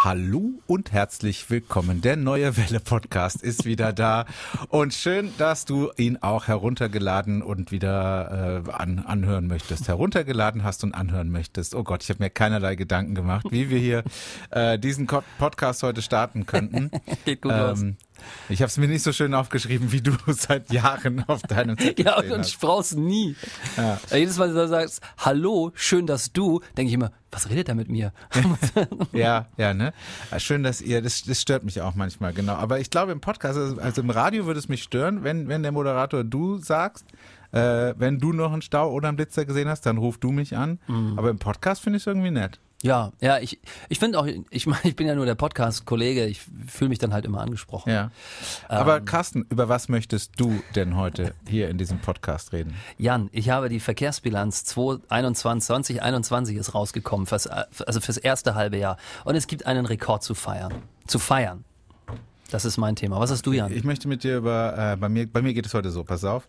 Hallo und herzlich willkommen. Der neue Welle-Podcast ist wieder da und schön, dass du ihn auch heruntergeladen und wieder anhören möchtest. Heruntergeladen hast und anhören möchtest. Oh Gott, ich habe mir keinerlei Gedanken gemacht, wie wir hier diesen Podcast heute starten könnten. Geht gut los. Ich habe es mir nicht so schön aufgeschrieben, wie du seit Jahren auf deinem Zettel ja, und ich brauch's nie. Ja. Jedes Mal, wenn du sagst, hallo, schön, dass du, denke ich immer, was redet er mit mir? ja, ne? Schön, dass ihr, das stört mich auch manchmal, genau. Aber ich glaube, im Podcast, also im Radio würde es mich stören, wenn der Moderator du sagst, wenn du noch einen Stau oder einen Blitzer gesehen hast, dann ruf du mich an. Mhm. Aber im Podcast finde ich es irgendwie nett. Ja, ich finde auch, ich meine, ich bin ja nur der Podcast-Kollege, ich fühle mich dann halt immer angesprochen. Ja. Aber Carsten, über was möchtest du denn heute hier in diesem Podcast reden? Jan, ich habe die Verkehrsbilanz 2021 ist rausgekommen, fürs erste halbe Jahr. Und es gibt einen Rekord zu feiern. Das ist mein Thema. Was hast du, Jan? Ich möchte mit dir über, bei mir geht es heute so, pass auf.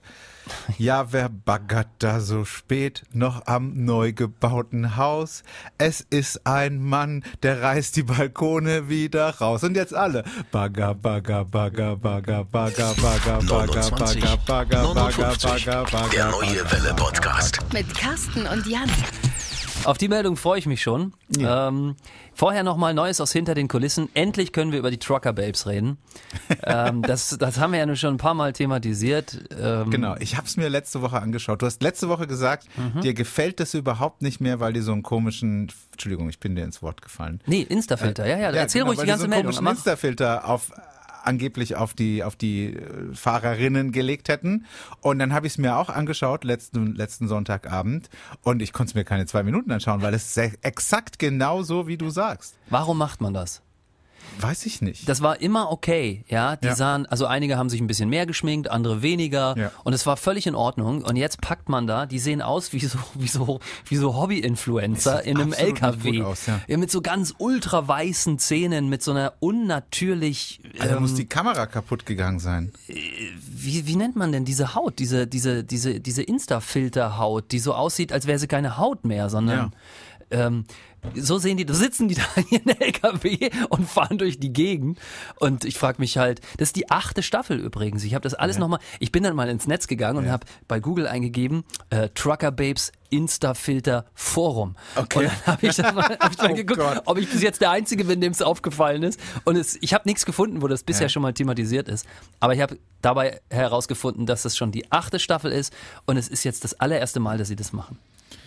Ja, wer baggert da so spät noch am neu gebauten Haus? Es ist ein Mann, der reißt die Balkone wieder raus. Und jetzt alle. Bagger, bagger, bagger, bagger, bagger, bagger, bagger, bagger, bagger, bagger, bagger, bagger. Der neue Welle-Podcast. Mit Carsten und Jan. Auf die Meldung freue ich mich schon. Ja. Vorher nochmal Neues aus hinter den Kulissen. Endlich können wir über die Trucker Babes reden. Das haben wir ja schon ein paar Mal thematisiert. Genau, ich habe es mir letzte Woche angeschaut. Du hast letzte Woche gesagt, dir gefällt das überhaupt nicht mehr, weil die so einen komischen, Entschuldigung, ich bin dir ins Wort gefallen. Nee, Instafilter, erzähl ruhig die ganze Meldung. Weil die so einen komischen Instafilter angeblich auf die Fahrerinnen gelegt hätten. Und dann habe ich es mir auch angeschaut, letzten Sonntagabend. Und ich konnte es mir keine 2 Minuten anschauen, weil es exakt genauso, wie du sagst. Warum macht man das? Weiß ich nicht. Das war immer okay, ja. Die sahen, also einige haben sich ein bisschen mehr geschminkt, andere weniger. Ja. Und es war völlig in Ordnung. Und jetzt packt man da, die sehen aus wie so Hobby-Influencer in einem LKW. Aus, ja, mit so ganz ultra weißen Zähnen, mit so einer unnatürlich. Also muss die Kamera kaputt gegangen sein. Wie nennt man denn diese Haut? Diese Insta-Filter-Haut, die so aussieht, als wäre sie keine Haut mehr, sondern. Ja. So sehen die, da sitzen die da hier in der LKW und fahren durch die Gegend. Und ich frage mich halt, das ist die 8. Staffel übrigens. Ich habe das alles nochmal, ich bin dann mal ins Netz gegangen und habe bei Google eingegeben, Trucker Babes Insta-Filter Forum. Okay. Und dann habe ich dann mal, geguckt, ob ich bis jetzt der Einzige bin, dem es aufgefallen ist. Und ich habe nichts gefunden, wo das bisher schon mal thematisiert ist. Aber ich habe dabei herausgefunden, dass das schon die 8. Staffel ist. Und es ist jetzt das allererste Mal, dass sie das machen.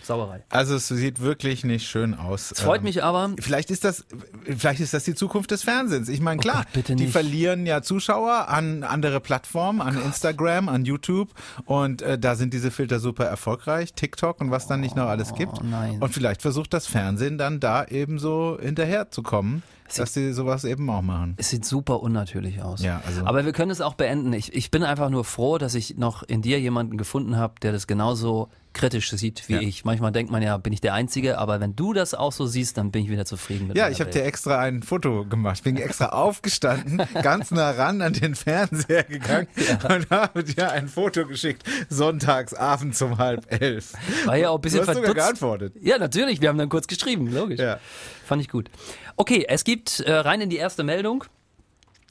Sauerei. Also es sieht wirklich nicht schön aus. Es freut mich aber. Vielleicht ist das die Zukunft des Fernsehens. Ich meine, klar, oh Gott, die verlieren ja Zuschauer an andere Plattformen, an Instagram, an YouTube. Und da sind diese Filter super erfolgreich. TikTok und was dann nicht noch alles gibt. Nein. Und vielleicht versucht das Fernsehen dann da eben so hinterherzukommen, dass sie sowas eben auch machen. Es sieht super unnatürlich aus. Ja, also. Aber wir können es auch beenden. Ich bin einfach nur froh, dass ich noch in dir jemanden gefunden habe, der das genauso kritisch sieht wie ich. Manchmal denkt man ja, bin ich der Einzige, aber wenn du das auch so siehst, dann bin ich wieder zufrieden mit. Ja, ich habe dir extra ein Foto gemacht. Ich bin extra aufgestanden, ganz nah ran an den Fernseher gegangen und habe dir ein Foto geschickt, sonntagsabend um 10:30. War ja auch ein bisschen verdutzt. Du hast sogar geantwortet. Ja, natürlich. Wir haben dann kurz geschrieben, logisch. Ja. Fand ich gut. Okay, es gibt, rein in die erste Meldung,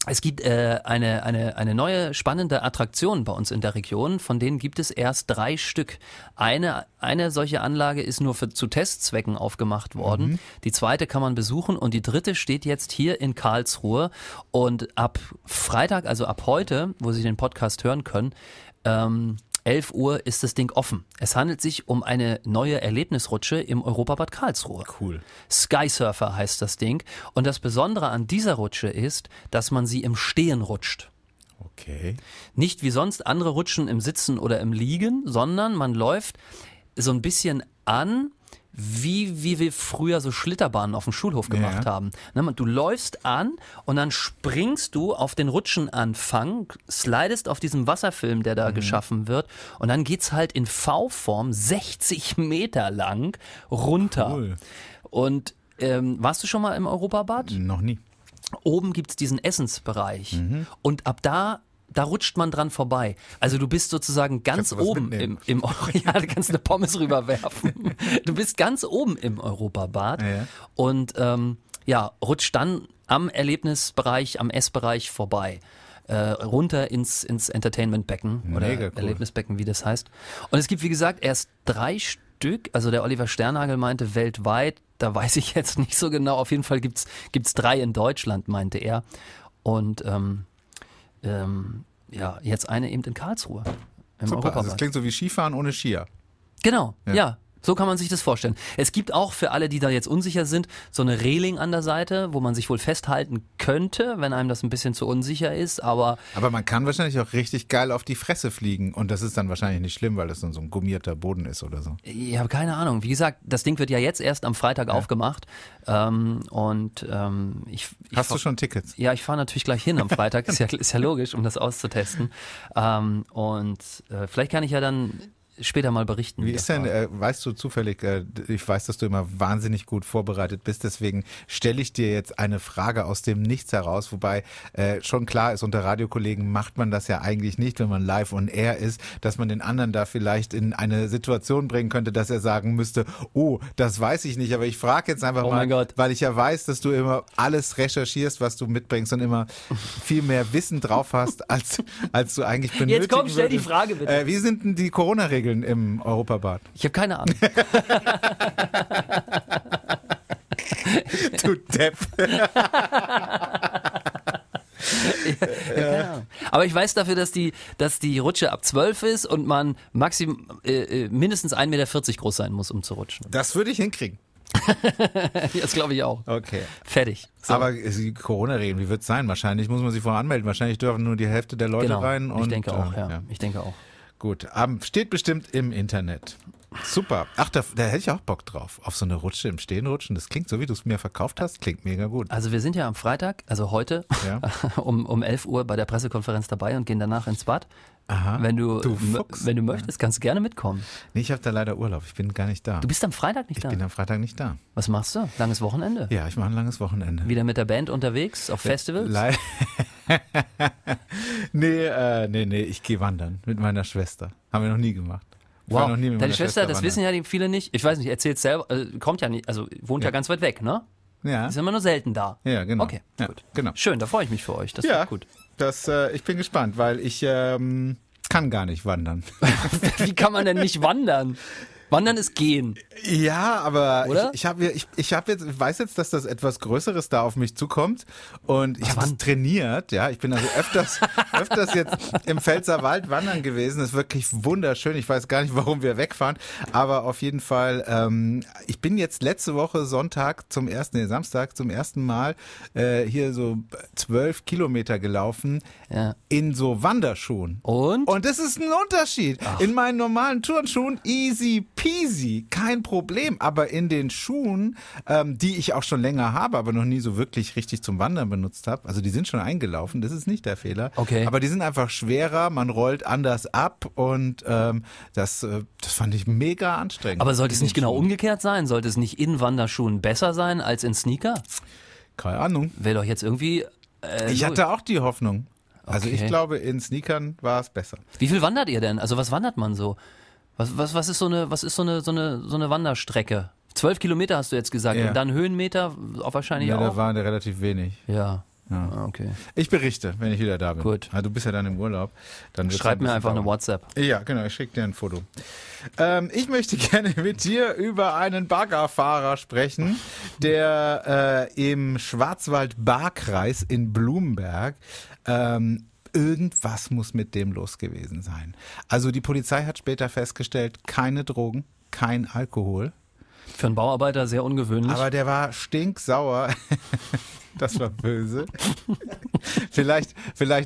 es gibt eine neue spannende Attraktion bei uns in der Region, von denen gibt es erst 3 Stück. Eine solche Anlage ist nur zu Testzwecken aufgemacht worden, die zweite kann man besuchen und die dritte steht jetzt hier in Karlsruhe. Und ab Freitag, also ab heute, wo Sie den Podcast hören können, 11 Uhr ist das Ding offen. Es handelt sich um eine neue Erlebnisrutsche im Europabad Karlsruhe. Cool. Skysurfer heißt das Ding. Und das Besondere an dieser Rutsche ist, dass man sie im Stehen rutscht. Okay. Nicht wie sonst andere Rutschen im Sitzen oder im Liegen, sondern man läuft so ein bisschen an, wie wir früher so Schlitterbahnen auf dem Schulhof gemacht haben. Du läufst an und dann springst du auf den Rutschenanfang, slidest auf diesem Wasserfilm, der da geschaffen wird, und dann geht's halt in V-Form 60 Meter lang runter. Cool. Und warst du schon mal im Europabad? Noch nie. Oben gibt's diesen Essensbereich und ab da rutscht man dran vorbei. Also du bist sozusagen ganz oben im ja, du kannst eine Pommes rüberwerfen. Du bist ganz oben im Europabad und ja, rutscht dann am Erlebnisbereich, am Essbereich vorbei. Runter ins Entertainment-Becken oder cool. Erlebnisbecken, wie das heißt. Und es gibt, wie gesagt, erst 3 Stück. Also der Oliver Sternagel meinte weltweit, da weiß ich jetzt nicht so genau. Auf jeden Fall gibt's 3 in Deutschland, meinte er. Und ja, jetzt eine eben in Karlsruhe. Super, also das klingt so wie Skifahren ohne Skier. Genau, ja. So kann man sich das vorstellen. Es gibt auch für alle, die da jetzt unsicher sind, so eine Reling an der Seite, wo man sich wohl festhalten könnte, wenn einem das ein bisschen zu unsicher ist, aber man kann wahrscheinlich auch richtig geil auf die Fresse fliegen und das ist dann wahrscheinlich nicht schlimm, weil das dann so ein gummierter Boden ist oder so. Ich habe keine Ahnung. Wie gesagt, das Ding wird ja jetzt erst am Freitag aufgemacht und Hast du schon Tickets? Ja, ich fahre natürlich gleich hin am Freitag, ist ja logisch, um das auszutesten. Vielleicht kann ich ja dann später mal berichten. Wie ist denn, weißt du zufällig, ich weiß, dass du immer wahnsinnig gut vorbereitet bist, deswegen stelle ich dir jetzt eine Frage aus dem Nichts heraus, wobei schon klar ist, unter Radiokollegen macht man das ja eigentlich nicht, wenn man live on air ist, dass man den anderen da vielleicht in eine Situation bringen könnte, dass er sagen müsste, oh, das weiß ich nicht, aber ich frage jetzt einfach mal, weil ich ja weiß, dass du immer alles recherchierst, was du mitbringst und immer viel mehr Wissen drauf hast, als du eigentlich benötigen würdest. Jetzt komm, stell die Frage bitte. Wie sind denn die Corona-Regeln im Europabad? Ich habe keine Ahnung. Du Depp. Keine Ahnung. Aber ich weiß dafür, dass die Rutsche ab 12 ist und man mindestens 1,40 Meter groß sein muss, um zu rutschen. Das würde ich hinkriegen. Das glaube ich auch. Okay. Fertig. So. Aber Corona-Regeln, wie wird es sein? Wahrscheinlich muss man sich vorher anmelden. Wahrscheinlich dürfen nur die Hälfte der Leute rein. Und ich denke auch, ja. Ich denke auch. Gut, steht bestimmt im Internet. Super. Ach, da hätte ich auch Bock drauf. Auf so eine Rutsche im Stehen rutschen. Das klingt so, wie du es mir verkauft hast. Klingt mega gut. Also wir sind ja am Freitag, also heute, um 11 Uhr bei der Pressekonferenz dabei und gehen danach ins Bad. Aha. Wenn du möchtest, kannst du gerne mitkommen. Nee, ich habe da leider Urlaub. Ich bin gar nicht da. Du bist am Freitag nicht da? Ich bin am Freitag nicht da. Was machst du? Langes Wochenende? Ja, ich mache ein langes Wochenende. Wieder mit der Band unterwegs? Auf Festivals? Nee, ich gehe wandern mit meiner Schwester. Haben wir noch nie gemacht. Wow, noch nie mit deine Schwester, das wandern. Wissen ja viele nicht. Ich weiß nicht, erzählt selber, kommt ja nicht, also wohnt ja ganz weit weg, ne? Ja. Ist immer nur selten da. Ja, genau. Okay, ja, gut. Genau. Schön, da freue ich mich für euch, das wird gut. Ich bin gespannt, weil ich kann gar nicht wandern. Wie kann man denn nicht wandern? Wandern ist gehen. Ja, aber ich weiß jetzt, dass das etwas Größeres da auf mich zukommt und ich habe trainiert. Ja, ich bin also öfters jetzt im Pfälzer Wald wandern gewesen. Das ist wirklich wunderschön. Ich weiß gar nicht, warum wir wegfahren, aber auf jeden Fall. Ich bin jetzt letzte Woche Samstag zum ersten Mal hier so 12 Kilometer gelaufen in so Wanderschuhen. Und das ist ein Unterschied. Ach. In meinen normalen Turnschuhen easy peasy, kein Problem, aber in den Schuhen, die ich auch schon länger habe, aber noch nie so wirklich richtig zum Wandern benutzt habe, also die sind schon eingelaufen, das ist nicht der Fehler, aber die sind einfach schwerer, man rollt anders ab und das fand ich mega anstrengend. Aber sollte es nicht genau umgekehrt sein? Sollte es nicht in Wanderschuhen besser sein als in Sneaker? Keine Ahnung. Wäre doch jetzt irgendwie... ich hatte auch die Hoffnung. Also ich glaube, in Sneakern war es besser. Wie viel wandert ihr denn? Also was wandert man so? Was ist so eine Wanderstrecke? 12 Kilometer hast du jetzt gesagt und dann Höhenmeter wahrscheinlich auch. Ja, da waren relativ wenig. Ja. Okay. Ich berichte, wenn ich wieder da bin. Gut. Du bist ja dann im Urlaub. Dann schreib mir einfach eine WhatsApp. Ja, genau. Ich schicke dir ein Foto. Ich möchte gerne mit dir über einen Baggerfahrer sprechen, der im Schwarzwald-Baarkreis in Blumenberg irgendwas muss mit dem los gewesen sein. Also die Polizei hat später festgestellt, keine Drogen, kein Alkohol. Für einen Bauarbeiter sehr ungewöhnlich. Aber der war stinksauer. Das war böse. Vielleicht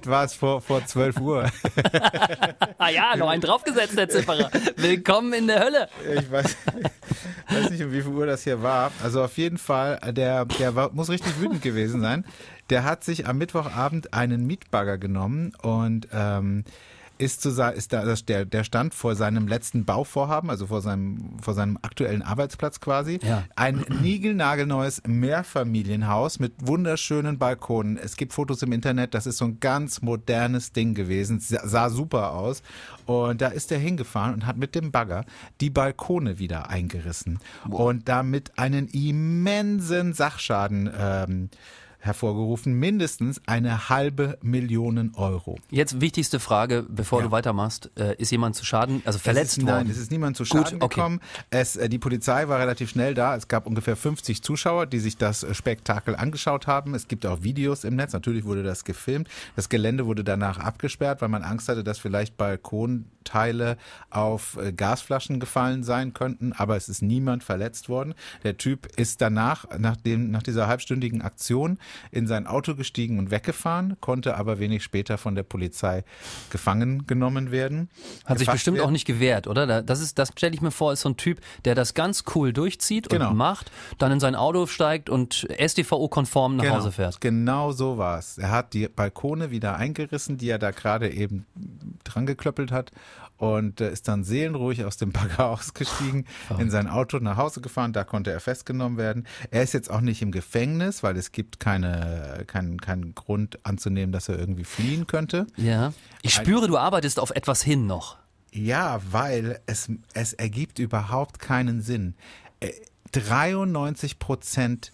war es vor 12 Uhr. Ah ja, noch einen draufgesetzt, Herr Zipperer. Willkommen in der Hölle. Ich weiß nicht, um wie viel Uhr das hier war. Also auf jeden Fall, der muss richtig wütend gewesen sein. Der hat sich am Mittwochabend einen Mietbagger genommen und ist da der Stand vor seinem letzten Bauvorhaben, also vor seinem aktuellen Arbeitsplatz quasi. Ja. Ein niegelnagelneues Mehrfamilienhaus mit wunderschönen Balkonen. Es gibt Fotos im Internet, das ist so ein ganz modernes Ding gewesen, sah super aus. Und da ist er hingefahren und hat mit dem Bagger die Balkone wieder eingerissen. Wow. Und damit einen immensen Sachschaden hervorgerufen, mindestens 1,5 Million Euro. Jetzt wichtigste Frage, bevor du weitermachst, ist jemand zu Schaden, also verletzt worden? Nein, es ist niemand zu Schaden gekommen. Die Polizei war relativ schnell da, es gab ungefähr 50 Zuschauer, die sich das Spektakel angeschaut haben. Es gibt auch Videos im Netz, natürlich wurde das gefilmt. Das Gelände wurde danach abgesperrt, weil man Angst hatte, dass vielleicht Balkonteile auf Gasflaschen gefallen sein könnten, aber es ist niemand verletzt worden. Der Typ ist danach, nach dieser halbstündigen Aktion, in sein Auto gestiegen und weggefahren, konnte aber wenig später von der Polizei gefangen genommen werden. Hat sich bestimmt auch nicht gewehrt, oder? Das stelle ich mir vor, ist so ein Typ, der das ganz cool durchzieht und macht, dann in sein Auto steigt und StVO-konform nach Hause fährt. Genau so war es. Er hat die Balkone wieder eingerissen, die er da gerade eben dran geklöppelt hat, und ist dann seelenruhig aus dem Bagger ausgestiegen, in sein Auto nach Hause gefahren, da konnte er festgenommen werden. Er ist jetzt auch nicht im Gefängnis, weil es gibt keinen Grund anzunehmen, dass er irgendwie fliehen könnte. Ja. Ich spüre, du arbeitest auf etwas hin noch. Ja, weil es ergibt überhaupt keinen Sinn. 93%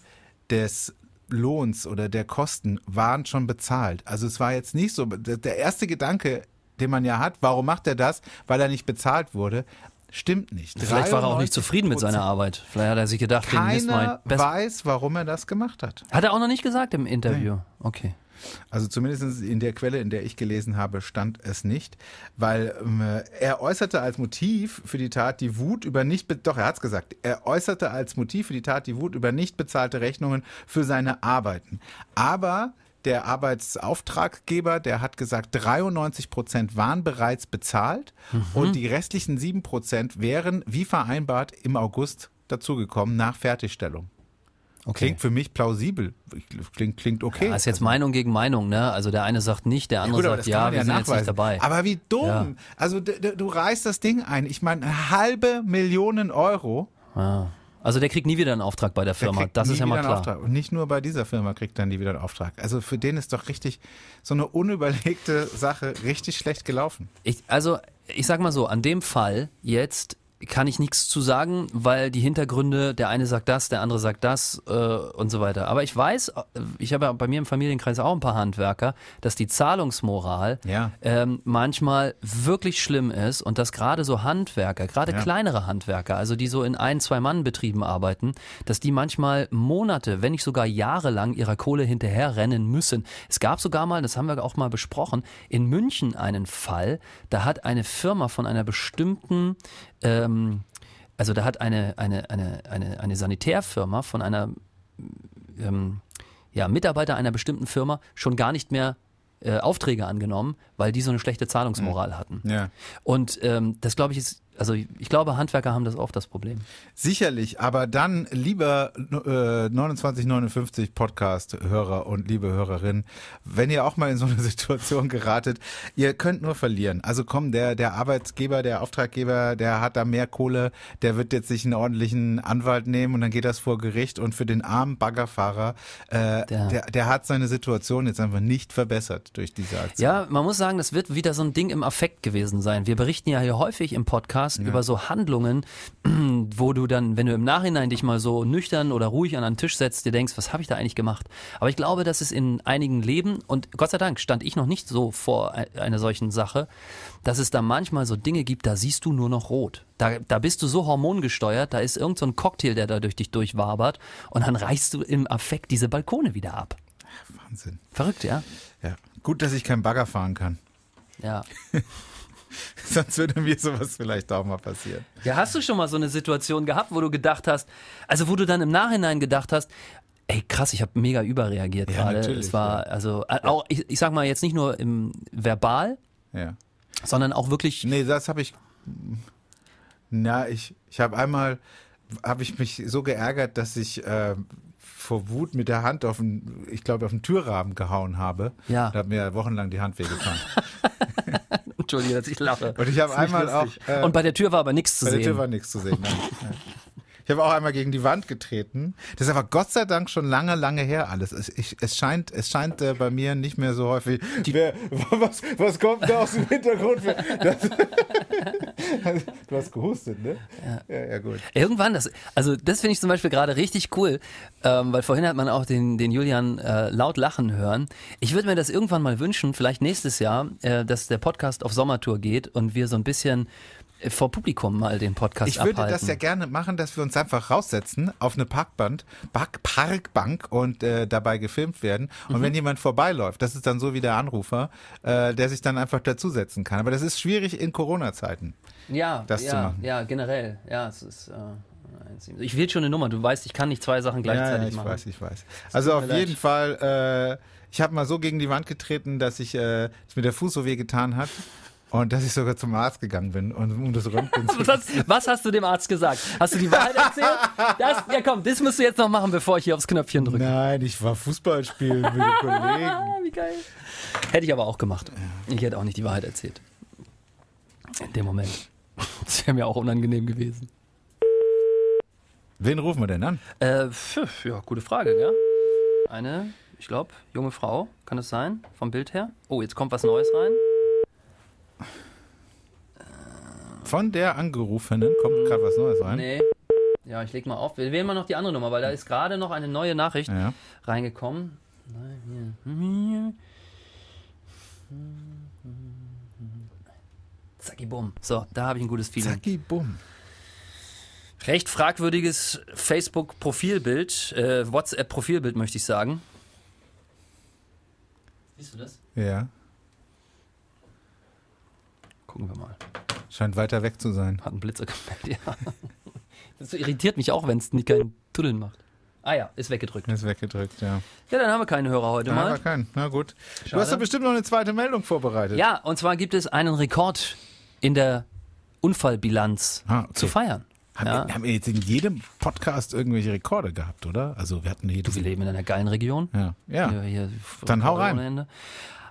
des Lohns oder der Kosten waren schon bezahlt. Also es war jetzt nicht so, der erste Gedanke, den man ja hat, warum macht er das? Weil er nicht bezahlt wurde. Stimmt nicht. Vielleicht war er auch nicht zufrieden mit seiner Arbeit. Vielleicht hat er sich gedacht, keiner weiß, warum er das gemacht hat. Hat er auch noch nicht gesagt im Interview. Nee. Okay. Also zumindest in der Quelle, in der ich gelesen habe, stand es nicht, weil er äußerte als Motiv für die Tat die Wut über nicht, doch er hat es gesagt, er äußerte als Motiv für die Tat die Wut über nicht bezahlte Rechnungen für seine Arbeiten. Aber der Arbeitsauftraggeber, der hat gesagt, 93% waren bereits bezahlt und die restlichen 7% wären, wie vereinbart, im August dazugekommen nach Fertigstellung. Okay. Klingt für mich plausibel. Klingt okay. Das ist jetzt Meinung gegen Meinung, ne? Also der eine sagt nicht, der andere sagt ja, wir sind jetzt nicht dabei. Aber wie dumm. Ja. Also du reißt das Ding ein. Ich meine, 1,5 Million Euro. Ah. Also der kriegt nie wieder einen Auftrag bei der Firma, das ist ja mal klar. Und nicht nur bei dieser Firma kriegt er nie wieder einen Auftrag. Also für den ist doch richtig so eine unüberlegte Sache richtig schlecht gelaufen. Ich sag mal so, an dem Fall jetzt kann ich nichts zu sagen, weil die Hintergründe, der eine sagt das, der andere sagt das und so weiter. Aber ich weiß, ich habe ja bei mir im Familienkreis auch ein paar Handwerker, dass die Zahlungsmoral manchmal wirklich schlimm ist und dass gerade so Handwerker, gerade kleinere Handwerker, also die so in ein-, zwei-Mann-Betrieben arbeiten, dass die manchmal Monate, wenn nicht sogar Jahre lang ihrer Kohle hinterherrennen müssen. Es gab sogar mal, das haben wir auch mal besprochen, in München einen Fall, da hat eine Firma von einer bestimmten also da hat eine Sanitärfirma von einer Mitarbeiter einer bestimmten Firma schon gar nicht mehr Aufträge angenommen, weil die so eine schlechte Zahlungsmoral hatten. Ja. Und das glaube ich ist, also ich glaube, Handwerker haben das auch das Problem. Sicherlich, aber dann, lieber 2959 Podcast-Hörer und liebe Hörerinnen, wenn ihr auch mal in so eine Situation geratet, ihr könnt nur verlieren. Also komm, der Arbeitgeber, der Auftraggeber, der hat da mehr Kohle, der wird jetzt sich einen ordentlichen Anwalt nehmen und dann geht das vor Gericht, und für den armen Baggerfahrer, der hat seine Situation jetzt einfach nicht verbessert durch diese Aktion. Ja, man muss sagen, das wird wieder so ein Ding im Affekt gewesen sein. Wir berichten ja hier häufig im Podcast über so Handlungen, wo du dann, wenn du im Nachhinein dich mal so nüchtern oder ruhig an einen Tisch setzt, dir denkst, was habe ich da eigentlich gemacht? Aber ich glaube, dass es in einigen Leben, und Gott sei Dank stand ich noch nicht so vor einer solchen Sache, dass es da manchmal so Dinge gibt, da siehst du nur noch rot. Da bist du so hormongesteuert, da ist irgend so ein Cocktail, der da durch dich durchwabert, und dann reißt du im Affekt diese Balkone wieder ab. Ach, Wahnsinn. Verrückt, ja? Ja. Gut, dass ich keinen Bagger fahren kann. Ja. Sonst würde mir sowas vielleicht auch mal passieren. Ja, hast du schon mal so eine Situation gehabt, wo du gedacht hast, also wo du dann im Nachhinein gedacht hast, ey krass, ich habe mega überreagiert gerade. Es war also auch, ich sag mal jetzt nicht nur im verbal, sondern auch wirklich. Nee, das habe ich. Na, ich habe einmal, habe ich mich so geärgert, dass ich vor Wut mit der Hand auf den Türrahmen gehauen habe. Ja. Da hat mir wochenlang die Hand wehgetan. Entschuldige, dass ich lache. Und ich habe einmal auch... und bei der Tür war aber nichts zu sehen. Bei der Tür war nichts zu sehen, nein. Ich habe auch einmal gegen die Wand getreten. Das ist aber Gott sei Dank schon lange, lange her alles. Es scheint bei mir nicht mehr so häufig. Was kommt da aus dem Hintergrund? Du hast gehustet, ne? Ja, ja, ja, gut. Irgendwann, das finde ich zum Beispiel gerade richtig cool, weil vorhin hat man auch den Julian laut lachen hören. Ich würde mir das irgendwann mal wünschen, vielleicht nächstes Jahr, dass der Podcast auf Sommertour geht und wir so ein bisschen vor Publikum mal den Podcast abhalten. Ich würde das ja gerne machen, dass wir uns einfach raussetzen auf eine Parkbank und dabei gefilmt werden. Und wenn jemand vorbeiläuft, das ist dann so wie der Anrufer, der sich dann einfach dazusetzen kann. Aber das ist schwierig in Corona-Zeiten, das zu machen. Ja, generell. Ja, es ist... ich will schon eine Nummer, du weißt, ich kann nicht zwei Sachen gleichzeitig machen. Ich weiß. Also auf jeden Fall, ich habe mal so gegen die Wand getreten, dass dass mir der Fuß so weh getan hat. Und dass ich sogar zum Arzt gegangen bin, und um das Röntgen zu Was hast du dem Arzt gesagt? Hast du die Wahrheit erzählt? Das musst du jetzt noch machen, bevor ich hier aufs Knöpfchen drücke. Nein, ich war Fußball spielen mit den Kollegen. Wie geil. Hätte ich aber auch gemacht. Ich hätte auch nicht die Wahrheit erzählt. In dem Moment. Das wäre mir auch unangenehm gewesen. Wen rufen wir denn an? Ja, gute Frage, ja. Eine, ich glaube, junge Frau. Kann das sein? Vom Bild her? Oh, jetzt kommt was Neues rein. Von der Angerufenen kommt gerade was Neues rein. Nee. Ja, ich leg mal auf. Wir wählen mal noch die andere Nummer, weil da ist gerade noch eine neue Nachricht reingekommen. Zacki bumm. So, da habe ich ein gutes Feeling. Zacki bumm. Recht fragwürdiges Facebook-Profilbild, WhatsApp-Profilbild möchte ich sagen. Siehst du das? Ja. Gucken wir mal. Scheint weiter weg zu sein. Hat einen Blitzer gemeldet, ja. Das irritiert mich auch, wenn es nicht keinen Tuddeln macht. Ah ja, ist weggedrückt. Ist weggedrückt, ja. Ja, dann haben wir keinen Hörer heute mal. Haben wir keinen, na gut. Schade. Du hast ja bestimmt noch eine zweite Meldung vorbereitet. Ja, und zwar gibt es einen Rekord in der Unfallbilanz zu feiern. Haben wir jetzt in jedem Podcast irgendwelche Rekorde gehabt, oder? Also wir hatten wir leben in einer geilen Region. Ja, ja. Hier dann hau rein. Ende.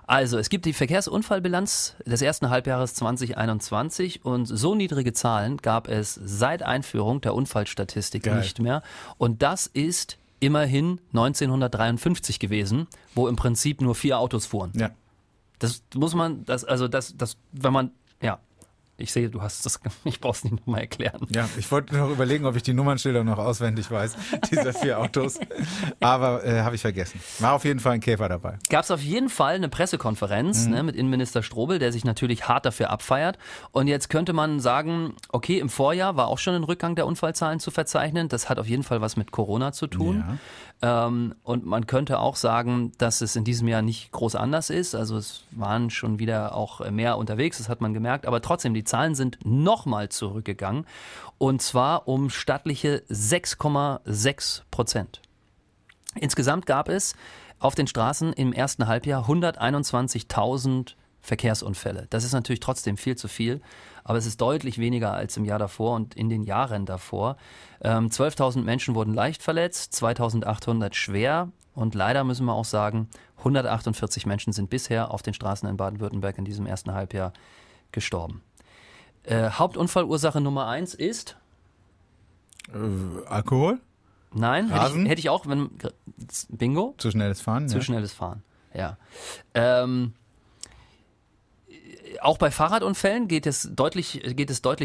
Also, es gibt die Verkehrsunfallbilanz des ersten Halbjahres 2021 und so niedrige Zahlen gab es seit Einführung der Unfallstatistik nicht mehr. Und das ist immerhin 1953 gewesen, wo im Prinzip nur 4 Autos fuhren. Ja. Ich sehe, du hast das. Ich brauche es nicht nochmal erklären. Ja, ich wollte noch überlegen, ob ich die Nummernschilder noch auswendig weiß, dieser 4 Autos. Aber habe ich vergessen. War auf jeden Fall ein Käfer dabei. Gab es auf jeden Fall eine Pressekonferenz mit Innenminister Strobl, der sich natürlich hart dafür abfeiert. Und jetzt könnte man sagen, okay, im Vorjahr war auch schon ein Rückgang der Unfallzahlen zu verzeichnen. Das hat auf jeden Fall was mit Corona zu tun. Ja. Und man könnte auch sagen, dass es in diesem Jahr nicht groß anders ist. Also es waren schon wieder auch mehr unterwegs, das hat man gemerkt. Aber trotzdem, die Zahlen sind nochmal zurückgegangen und zwar um stattliche 6,6%. Insgesamt gab es auf den Straßen im ersten Halbjahr 121.000 Verkehrsunfälle. Das ist natürlich trotzdem viel zu viel, aber es ist deutlich weniger als im Jahr davor und in den Jahren davor. 12.000 Menschen wurden leicht verletzt, 2.800 schwer. Und leider müssen wir auch sagen, 148 Menschen sind bisher auf den Straßen in Baden-Württemberg in diesem ersten Halbjahr gestorben. Hauptunfallursache Nummer 1 ist? Alkohol? Nein, hätte ich auch, wenn... Bingo? Zu schnelles Fahren. Zu schnelles Fahren, ja. Auch bei Fahrradunfällen geht es deutlich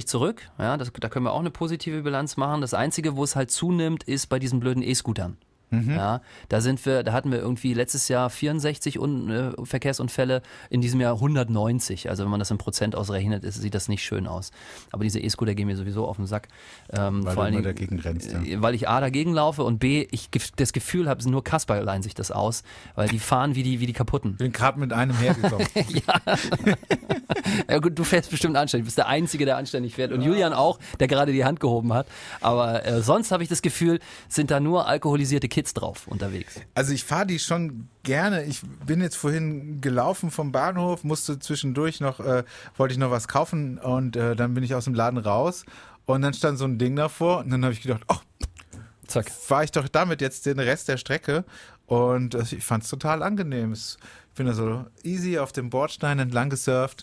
zurück. Ja, da können wir auch eine positive Bilanz machen. Das Einzige, wo es halt zunimmt, ist bei diesen blöden E-Scootern. Ja, da hatten wir irgendwie letztes Jahr 64 Verkehrsunfälle, in diesem Jahr 190. Also wenn man das in Prozent ausrechnet, sieht das nicht schön aus. Aber diese E-Scooter gehen mir sowieso auf den Sack. Weil vor allen Dingen, dagegen rennst, ja. Weil ich A, dagegen laufe und B, ich das Gefühl habe, nur Kasperl leihen sich das aus, weil die fahren wie die Kaputten. Ich bin gerade mit einem hergekommen. Ja, gut, du fährst bestimmt anständig. Du bist der Einzige, der anständig fährt. Und Julian auch, der gerade die Hand gehoben hat. Aber sonst habe ich das Gefühl, sind da nur alkoholisierte Kids drauf unterwegs. Also ich fahre die schon gerne. Ich bin jetzt vorhin gelaufen vom Bahnhof, musste zwischendurch noch, wollte ich noch was kaufen und dann bin ich aus dem Laden raus und dann stand so ein Ding davor und dann habe ich gedacht, fahre ich doch damit jetzt den Rest der Strecke und ich fand es total angenehm. Bin da so easy auf dem Bordstein entlang gesurft.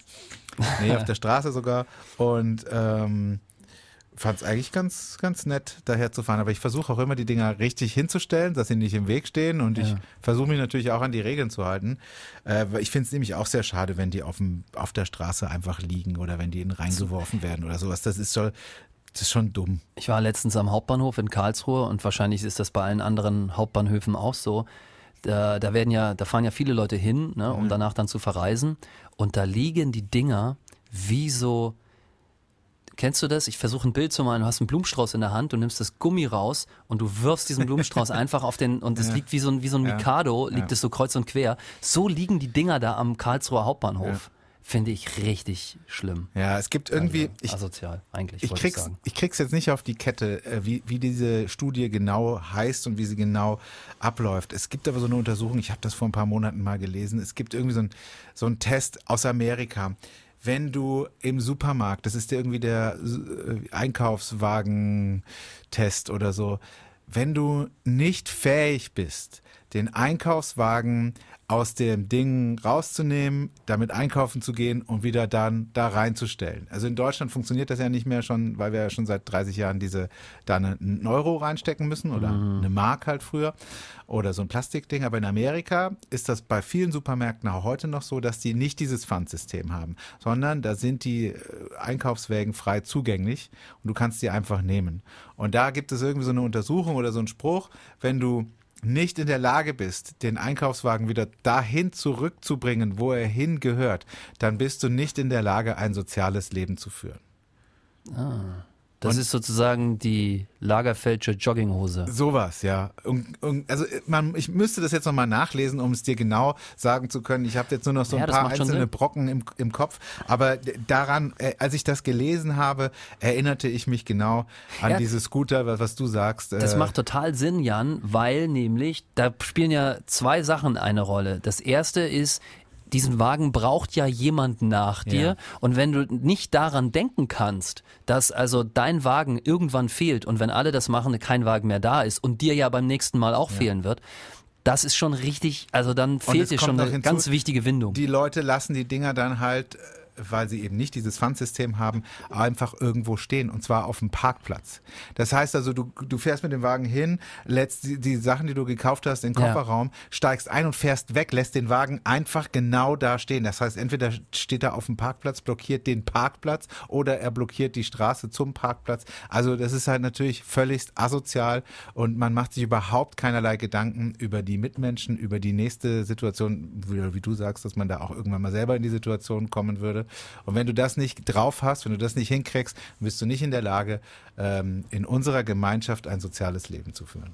Nee, auf der Straße sogar. Und fand es eigentlich ganz nett, daher zu fahren. Aber ich versuche auch immer, die Dinger richtig hinzustellen, dass sie nicht im Weg stehen. Und ich versuche mich natürlich auch an die Regeln zu halten. Ich finde es nämlich auch sehr schade, wenn die auf der Straße einfach liegen oder wenn die in reingeworfen werden oder sowas. Das ist schon dumm. Ich war letztens am Hauptbahnhof in Karlsruhe und wahrscheinlich ist das bei allen anderen Hauptbahnhöfen auch so. Da fahren ja viele Leute hin, ne, um danach dann zu verreisen. Und da liegen die Dinger wie so... Kennst du das? Ich versuche ein Bild zu malen. Du hast einen Blumenstrauß in der Hand, du nimmst das Gummi raus und du wirfst diesen Blumenstrauß einfach auf den, und es liegt wie so ein Mikado, liegt es so kreuz und quer. So liegen die Dinger da am Karlsruher Hauptbahnhof. Ja. Finde ich richtig schlimm. Ja, es gibt irgendwie... Also, asozial, eigentlich, ich krieg's jetzt nicht auf die Kette, wie diese Studie genau heißt und wie sie genau abläuft. Es gibt aber so eine Untersuchung, ich habe das vor ein paar Monaten mal gelesen, es gibt irgendwie so einen Test aus Amerika. Wenn du im Supermarkt, das ist ja irgendwie der Einkaufswagen-Test oder so, wenn du nicht fähig bist, den Einkaufswagen aus dem Ding rauszunehmen, damit einkaufen zu gehen und wieder dann da reinzustellen. Also in Deutschland funktioniert das ja nicht mehr schon, weil wir ja schon seit 30 Jahren da einen Euro reinstecken müssen oder eine Mark halt früher oder so ein Plastikding. Aber in Amerika ist das bei vielen Supermärkten auch heute noch so, dass die nicht dieses Pfandsystem haben, sondern da sind die Einkaufswägen frei zugänglich und du kannst die einfach nehmen. Und da gibt es irgendwie so eine Untersuchung oder so einen Spruch, wenn du nicht in der Lage bist, den Einkaufswagen wieder dahin zurückzubringen, wo er hingehört, dann bist du nicht in der Lage, ein soziales Leben zu führen. Ah, das ist sozusagen die Lagerfeldsche Jogginghose. Sowas, ja. Also ich müsste das jetzt nochmal nachlesen, um es dir genau sagen zu können. Ich habe jetzt nur noch so ein paar einzelne Brocken im Kopf. Aber daran, als ich das gelesen habe, erinnerte ich mich genau an dieses Scooter, was du sagst. Das macht total Sinn, Jan, weil nämlich, da spielen ja zwei Sachen eine Rolle. Das erste ist, diesen Wagen braucht ja jemand nach dir. Und wenn du nicht daran denken kannst, dass also dein Wagen irgendwann fehlt und wenn alle das machen, kein Wagen mehr da ist und dir ja beim nächsten Mal auch fehlen wird, das ist schon richtig, also dann fehlt dir schon eine ganz wichtige Windung. Die Leute lassen die Dinger dann halt, weil sie eben nicht dieses Pfandsystem haben, einfach irgendwo stehen und zwar auf dem Parkplatz. Das heißt also, du fährst mit dem Wagen hin, lädst die Sachen, die du gekauft hast, in den Kofferraum, steigst ein und fährst weg, lässt den Wagen einfach genau da stehen. Das heißt, entweder steht er auf dem Parkplatz, blockiert den Parkplatz oder er blockiert die Straße zum Parkplatz. Also das ist halt natürlich völlig asozial und man macht sich überhaupt keinerlei Gedanken über die Mitmenschen, über die nächste Situation, wie du sagst, dass man da auch irgendwann mal selber in die Situation kommen würde. Und wenn du das nicht drauf hast, wenn du das nicht hinkriegst, bist du nicht in der Lage, in unserer Gemeinschaft ein soziales Leben zu führen.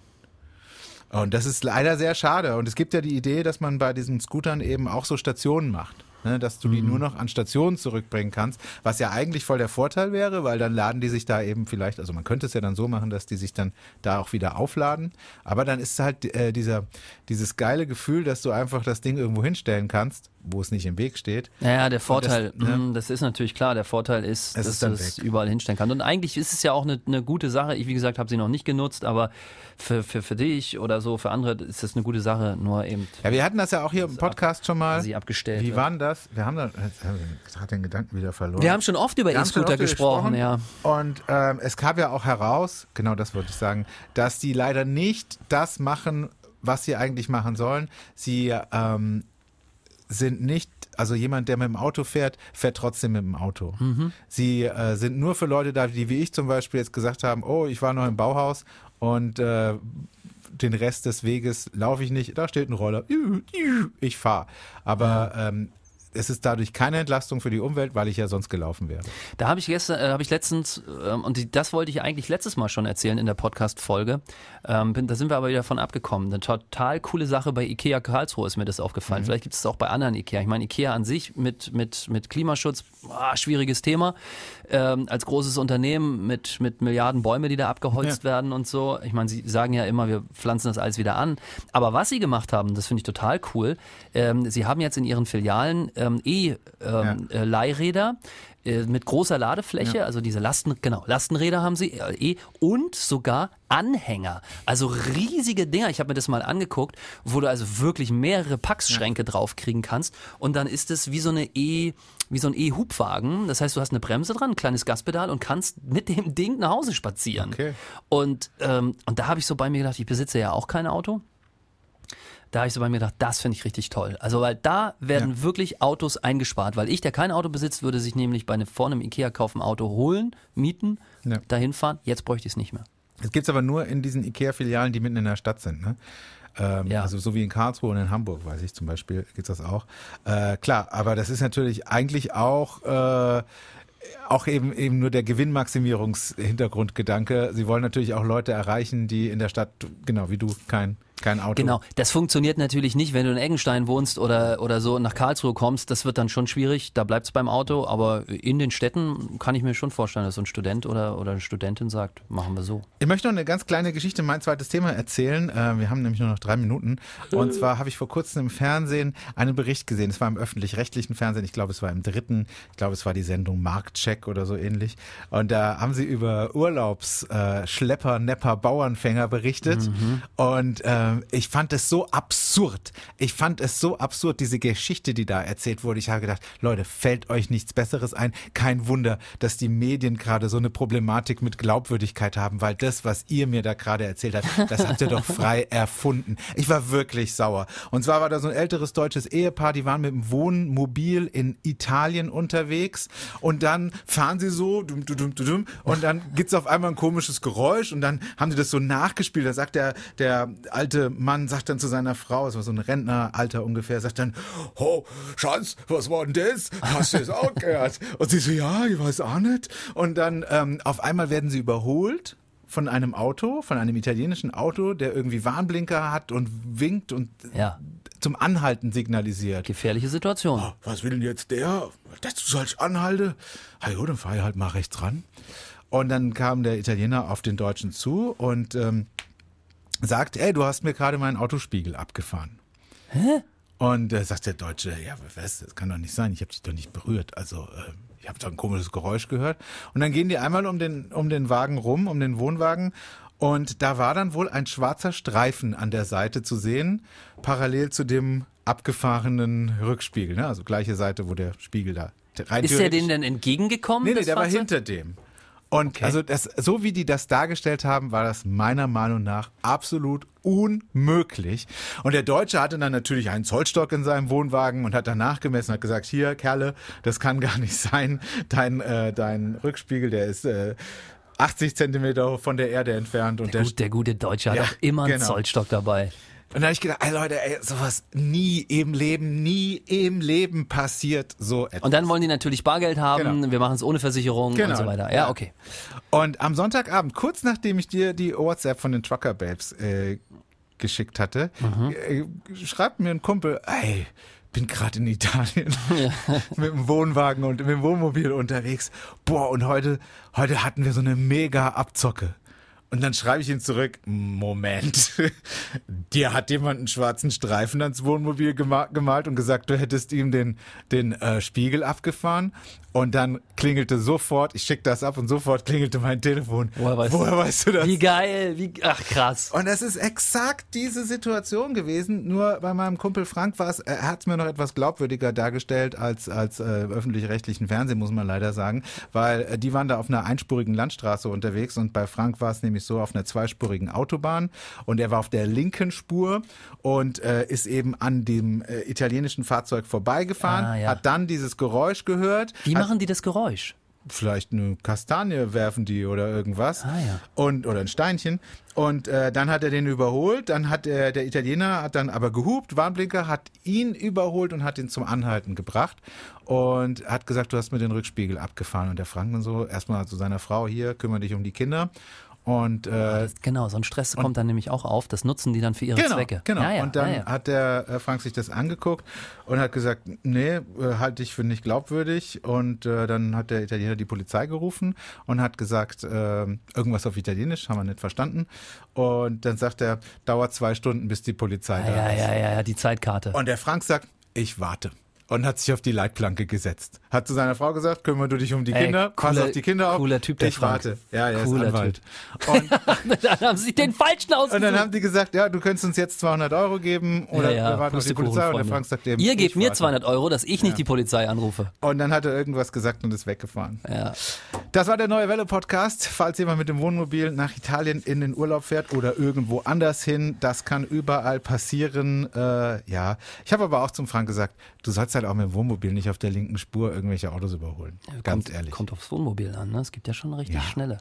Und das ist leider sehr schade. Und es gibt ja die Idee, dass man bei diesen Scootern eben auch so Stationen macht, ne? Dass du die nur noch an Stationen zurückbringen kannst, was ja eigentlich voll der Vorteil wäre, weil dann laden die sich da eben vielleicht, also man könnte es ja dann so machen, dass die sich dann da auch wieder aufladen. Aber dann ist halt dieses geile Gefühl, dass du einfach das Ding irgendwo hinstellen kannst, wo es nicht im Weg steht. Naja, der Vorteil, das ist natürlich klar, der Vorteil ist, dass du es überall hinstellen kannst. Und eigentlich ist es ja auch eine gute Sache. Ich, wie gesagt, habe sie noch nicht genutzt, aber für dich oder so, für andere ist das eine gute Sache, nur eben... Ja, wir hatten das ja auch hier im Podcast schon mal. Sie abgestellt. Wie war das? Wir haben dann gerade den Gedanken wieder verloren. Wir haben schon oft über E-Scooter gesprochen, Und es kam ja auch heraus, genau das wollte ich sagen, dass die leider nicht das machen, was sie eigentlich machen sollen. Sie sind nicht, also jemand, der mit dem Auto fährt, fährt trotzdem mit dem Auto. Sie sind nur für Leute da, die wie ich zum Beispiel jetzt gesagt haben, oh, ich war noch im Bauhaus und den Rest des Weges laufe ich nicht, da steht ein Roller, ich fahre. Aber es ist dadurch keine Entlastung für die Umwelt, weil ich ja sonst gelaufen wäre. Da habe ich letztens, und das wollte ich eigentlich letztes Mal schon erzählen in der Podcast-Folge, da sind wir aber wieder von abgekommen. Eine total coole Sache bei Ikea Karlsruhe ist mir das aufgefallen. Vielleicht gibt es auch bei anderen Ikea. Ich meine, Ikea an sich mit Klimaschutz, schwieriges Thema. Als großes Unternehmen mit Milliarden Bäume, die da abgeholzt werden und so. Ich meine, sie sagen ja immer, wir pflanzen das alles wieder an. Aber was sie gemacht haben, das finde ich total cool. Sie haben jetzt in ihren Filialen Leihräder mit großer Ladefläche, ja, also diese Lastenräder haben sie, und sogar Anhänger, also riesige Dinger. Ich habe mir das mal angeguckt, wo du also wirklich mehrere Packschränke drauf kriegen kannst, und dann ist es wie so eine wie so ein E-Hubwagen. Das heißt, du hast eine Bremse dran, ein kleines Gaspedal, und kannst mit dem Ding nach Hause spazieren. Okay. Und da habe ich so bei mir gedacht, ich besitze ja auch kein Auto. Da habe ich so bei mir gedacht, das finde ich richtig toll. Also, weil da werden wirklich Autos eingespart. Weil ich, der kein Auto besitzt, würde sich nämlich vorne im Ikea-Kauf ein Auto holen, mieten, dahin fahren. Jetzt bräuchte ich es nicht mehr. Es gibt es aber nur in diesen Ikea-Filialen, die mitten in der Stadt sind, ne? Also so wie in Karlsruhe und in Hamburg, weiß ich zum Beispiel, gibt es das auch. Klar, aber das ist natürlich eigentlich auch eben nur der Gewinnmaximierungshintergrundgedanke. Sie wollen natürlich auch Leute erreichen, die in der Stadt, genau wie du, kein Auto. Genau, das funktioniert natürlich nicht, wenn du in Eggenstein wohnst oder so und nach Karlsruhe kommst, das wird dann schon schwierig, da bleibt es beim Auto, aber in den Städten kann ich mir schon vorstellen, dass so ein Student oder eine Studentin sagt, machen wir so. Ich möchte noch eine ganz kleine Geschichte, mein zweites Thema erzählen, wir haben nämlich nur noch 3 Minuten, und zwar habe ich vor kurzem im Fernsehen einen Bericht gesehen, es war im öffentlich-rechtlichen Fernsehen, ich glaube es war im 3., ich glaube es war die Sendung Marktcheck oder so ähnlich, und da haben sie über Urlaubsschlepper, Nepper, Bauernfänger berichtet, und ich fand es so absurd. Ich fand es so absurd, diese Geschichte, die da erzählt wurde. Ich habe gedacht, Leute, fällt euch nichts Besseres ein? Kein Wunder, dass die Medien gerade so eine Problematik mit Glaubwürdigkeit haben, weil das, was ihr mir da gerade erzählt habt, das habt ihr doch frei erfunden. Ich war wirklich sauer. Und zwar war da so ein älteres deutsches Ehepaar, die waren mit dem Wohnmobil in Italien unterwegs, und dann fahren sie so und dann gibt es auf einmal ein komisches Geräusch, und dann haben sie das so nachgespielt. Da sagt der alte Mann, sagt dann zu seiner Frau, das war so ein Rentneralter ungefähr, sagt dann, oh, Schatz, was war denn das? Hast du das auch gehört? Und sie so, ja, ich weiß auch nicht. Und dann auf einmal werden sie überholt von einem Auto, von einem italienischen Auto, der irgendwie Warnblinker hat und winkt und zum Anhalten signalisiert. Gefährliche Situation. Oh, was will denn jetzt der? Dass du sollst anhalten? Hey, dann fahr ich halt mal rechts ran. Und dann kam der Italiener auf den Deutschen zu und sagt, ey, du hast mir gerade meinen Autospiegel abgefahren. Hä? Und sagt der Deutsche, ja, was, das kann doch nicht sein, ich habe dich doch nicht berührt, also ich habe da ein komisches Geräusch gehört. Und dann gehen die einmal um den Wagen rum, um den Wohnwagen, und da war dann wohl ein schwarzer Streifen an der Seite zu sehen, parallel zu dem abgefahrenen Rückspiegel, ne? Also gleiche Seite, wo der Spiegel da rein. Ist der denen denn entgegengekommen? Nee, der war hinter dem. Und also das, so wie die das dargestellt haben, war das meiner Meinung nach absolut unmöglich. Und der Deutsche hatte dann natürlich einen Zollstock in seinem Wohnwagen und hat danach gemessen, hat gesagt, hier, Kerle, das kann gar nicht sein. Dein Rückspiegel, der ist 80 Zentimeter von der Erde entfernt. Und der gute Deutsche hat auch immer einen Zollstock dabei. Und da habe ich gedacht, ey Leute, ey, sowas nie im Leben passiert so etwas. Und dann wollen die natürlich Bargeld haben, wir machen es ohne Versicherung und so weiter. Ja, okay. Und am Sonntagabend, kurz nachdem ich dir die WhatsApp von den Trucker Babes geschickt hatte, schreibt mir ein Kumpel, ey, bin gerade in Italien mit dem Wohnwagen und mit dem Wohnmobil unterwegs. Boah, und heute hatten wir so eine mega Abzocke. Und dann schreibe ich ihm zurück, Moment, dir hat jemand einen schwarzen Streifen ans Wohnmobil gemalt und gesagt, du hättest ihm den Spiegel abgefahren. Und dann klingelte sofort, ich schick das ab, und sofort klingelte mein Telefon. Woher weißt du das? Wie geil, ach krass. Und es ist exakt diese Situation gewesen, nur bei meinem Kumpel Frank war es, er hat es mir noch etwas glaubwürdiger dargestellt als öffentlich-rechtlichen Fernsehen, muss man leider sagen, weil die waren da auf einer einspurigen Landstraße unterwegs, und bei Frank war es nämlich so, auf einer zweispurigen Autobahn, und er war auf der linken Spur und ist eben an dem italienischen Fahrzeug vorbeigefahren, hat dann dieses Geräusch gehört. Wie machen die das Geräusch? Vielleicht eine Kastanie werfen die oder irgendwas oder ein Steinchen, und dann hat er den überholt, dann hat der Italiener hat dann aber gehupt, Warnblinker, hat ihn überholt und hat ihn zum Anhalten gebracht und hat gesagt, du hast mir den Rückspiegel abgefahren, und der Frank und so erstmal zu seiner Frau, hier, kümmere dich um die Kinder. Und, so ein Stress kommt dann nämlich auch auf, das nutzen die dann für ihre Zwecke. Genau, und dann hat der Frank sich das angeguckt und hat gesagt, nee, halte ich für nicht glaubwürdig, und dann hat der Italiener die Polizei gerufen und hat gesagt, irgendwas auf Italienisch, haben wir nicht verstanden, und dann sagt er, dauert 2 Stunden, bis die Polizei da ist. Die Zeitkarte. Und der Frank sagt, ich warte. und hat sich auf die Leitplanke gesetzt. Hat zu seiner Frau gesagt, kümmere du dich um die Kinder, pass auf die Kinder auf. Cooler Typ, der Frank. Warte. Ja, er ist Anwalt. Und dann haben sie den Falschen ausgesucht. Und dann haben die gesagt, ja, du könntest uns jetzt 200 Euro geben oder wir warten auf die Polizei. Und der Frank sagt eben, ihr gebt mir 200 Euro, dass ich nicht die Polizei anrufe. Und dann hat er irgendwas gesagt und ist weggefahren. Ja. Das war der neue Welle-Podcast. Falls jemand mit dem Wohnmobil nach Italien in den Urlaub fährt oder irgendwo anders hin, das kann überall passieren. Ja, ich habe aber auch zum Frank gesagt, du sollst halt auch mit dem Wohnmobil nicht auf der linken Spur irgendwelche Autos überholen. Ja, ganz ehrlich. Kommt aufs Wohnmobil an, ne? Es gibt ja schon richtig schnelle.